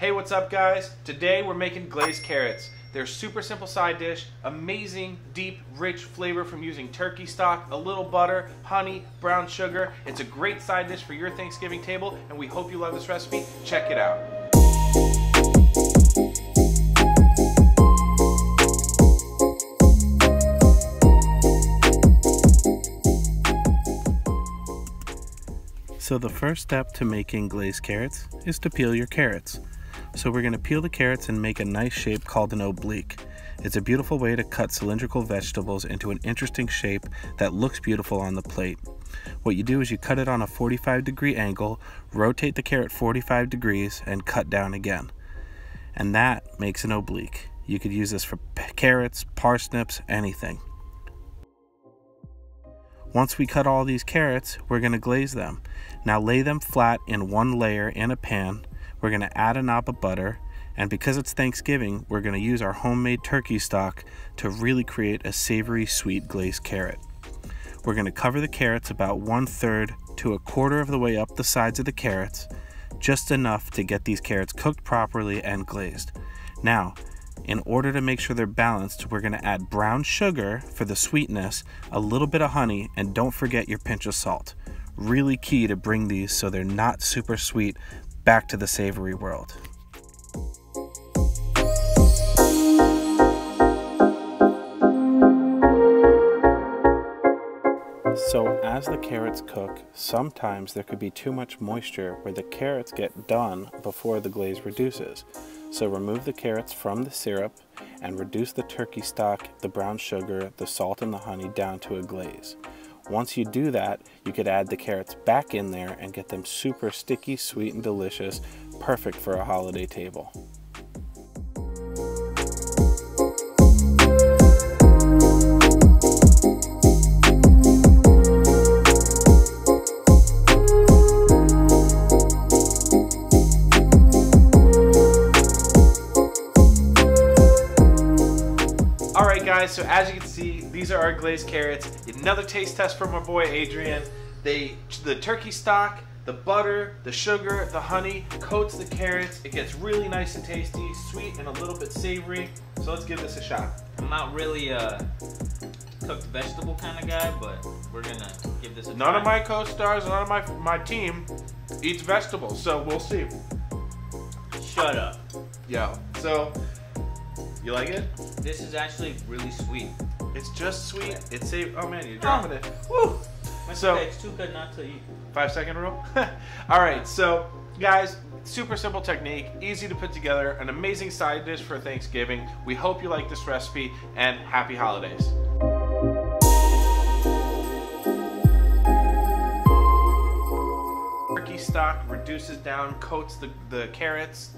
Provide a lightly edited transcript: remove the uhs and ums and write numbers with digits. Hey, what's up guys? Today we're making glazed carrots. They're a super simple side dish, amazing, deep, rich flavor from using turkey stock, a little butter, honey, brown sugar. It's a great side dish for your Thanksgiving table, and we hope you love this recipe. Check it out. So the first step to making glazed carrots is to peel your carrots. So we're going to peel the carrots and make a nice shape called an oblique. It's a beautiful way to cut cylindrical vegetables into an interesting shape that looks beautiful on the plate. What you do is you cut it on a 45-degree angle, rotate the carrot 45 degrees, and cut down again. And that makes an oblique. You could use this for carrots, parsnips, anything. Once we cut all these carrots, we're going to glaze them. Now lay them flat in one layer in a pan. We're going to add a knob of butter, and because it's Thanksgiving, we're going to use our homemade turkey stock to really create a savory, sweet glazed carrot. We're going to cover the carrots about 1/3 to a quarter of the way up the sides of the carrots, just enough to get these carrots cooked properly and glazed. Now, in order to make sure they're balanced, we're going to add brown sugar for the sweetness, a little bit of honey, and don't forget your pinch of salt. Really key to bring these so they're not super sweet back to the savory world. So as the carrots cook, sometimes there could be too much moisture where the carrots get done before the glaze reduces. So remove the carrots from the syrup and reduce the turkey stock, the brown sugar, the salt, and the honey down to a glaze. Once you do that, you could add the carrots back in there and get them super sticky, sweet, and delicious, perfect for a holiday table. Alright guys, so as you can see, these are our glazed carrots. Another taste test from our boy Adrian. The turkey stock, the butter, the sugar, the honey coats the carrots. It gets really nice and tasty, sweet and a little bit savory. So let's give this a shot. I'm not really a cooked vegetable kind of guy, but we're gonna give this a try. None of my co-stars, none of my team eats vegetables, so we'll see. Shut up. Yeah, so you like it? This is actually really sweet. It's just sweet. It's safe. Oh man, you're dropping it. Woo! So it's too good not to eat. 5-second rule. All right, so guys, super simple technique, easy to put together, an amazing side dish for Thanksgiving. We hope you like this recipe, and happy holidays. Turkey stock reduces down, coats the carrots.